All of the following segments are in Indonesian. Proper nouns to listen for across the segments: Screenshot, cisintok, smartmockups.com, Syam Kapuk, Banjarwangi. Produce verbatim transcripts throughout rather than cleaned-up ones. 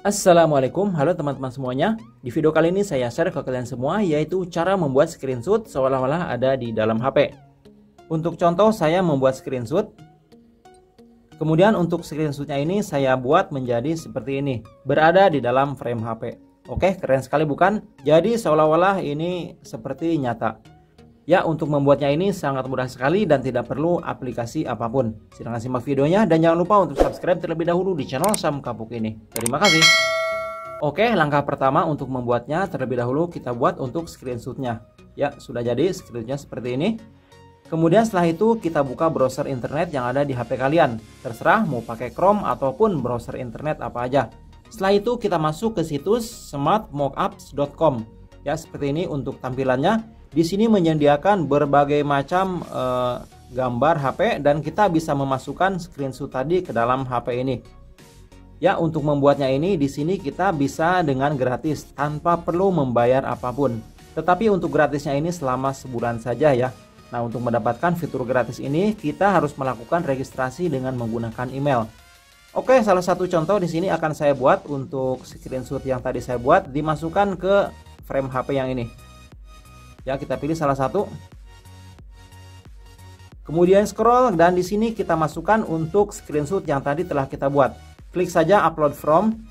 Assalamualaikum, halo teman-teman semuanya. Di video kali ini saya share ke kalian semua yaitu cara membuat screenshot seolah-olah ada di dalam H P. Untuk contoh saya membuat screenshot. Kemudian untuk screenshotnya ini saya buat menjadi seperti ini, berada di dalam frame H P. Oke, keren sekali bukan? Jadi seolah-olah ini seperti nyata. Ya, untuk membuatnya ini sangat mudah sekali dan tidak perlu aplikasi apapun. Silahkan simak videonya dan jangan lupa untuk subscribe terlebih dahulu di channel Syam Kapuk ini. Terima kasih. Oke, langkah pertama untuk membuatnya terlebih dahulu kita buat untuk screenshotnya. Ya, sudah jadi screenshotnya seperti ini. Kemudian setelah itu kita buka browser internet yang ada di H P kalian. Terserah mau pakai Chrome ataupun browser internet apa aja. Setelah itu kita masuk ke situs smart mockups dot com. Ya, seperti ini untuk tampilannya. Di sini menyediakan berbagai macam e, gambar H P dan kita bisa memasukkan screenshot tadi ke dalam H P ini. Ya, untuk membuatnya ini di sini kita bisa dengan gratis tanpa perlu membayar apapun. Tetapi untuk gratisnya ini selama sebulan saja ya. Nah, untuk mendapatkan fitur gratis ini kita harus melakukan registrasi dengan menggunakan email. Oke, salah satu contoh di sini akan saya buat untuk screenshot yang tadi saya buat dimasukkan ke frame H P yang ini. Ya, kita pilih salah satu. Kemudian scroll dan di sini kita masukkan untuk screenshot yang tadi telah kita buat. Klik saja upload from.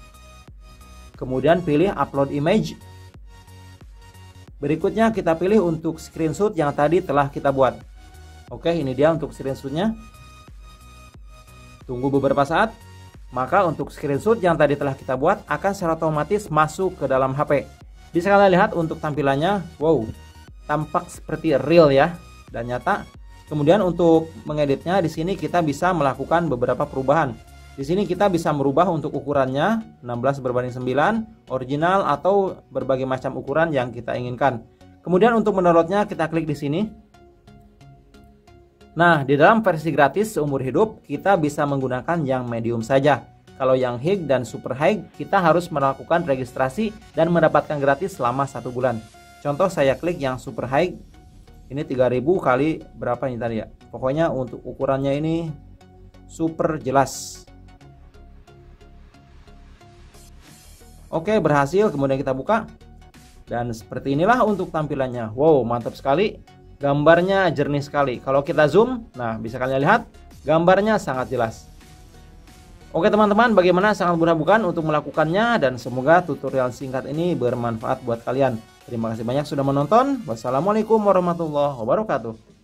Kemudian pilih upload image. Berikutnya kita pilih untuk screenshot yang tadi telah kita buat. Oke, ini dia untuk screenshotnya. Tunggu beberapa saat. Maka untuk screenshot yang tadi telah kita buat akan secara otomatis masuk ke dalam H P. Bisa kalian lihat untuk tampilannya. Wow, tampak seperti real ya dan nyata. Kemudian untuk mengeditnya di sini kita bisa melakukan beberapa perubahan. Di sini kita bisa merubah untuk ukurannya enam belas berbanding sembilan, original atau berbagai macam ukuran yang kita inginkan. Kemudian untuk mendownloadnya kita klik di sini. Nah, di dalam versi gratis seumur hidup kita bisa menggunakan yang medium saja. Kalau yang high dan super high kita harus melakukan registrasi dan mendapatkan gratis selama satu bulan. Contoh saya klik yang super high, ini tiga ribu kali berapa ini tadi ya. Pokoknya untuk ukurannya ini super jelas. Oke, berhasil. Kemudian kita buka. Dan seperti inilah untuk tampilannya. Wow, mantap sekali. Gambarnya jernih sekali. Kalau kita zoom, nah bisa kalian lihat gambarnya sangat jelas. Oke teman-teman, bagaimana sangat mudah bukan untuk melakukannya dan semoga tutorial singkat ini bermanfaat buat kalian. Terima kasih banyak sudah menonton. Wassalamualaikum warahmatullahi wabarakatuh.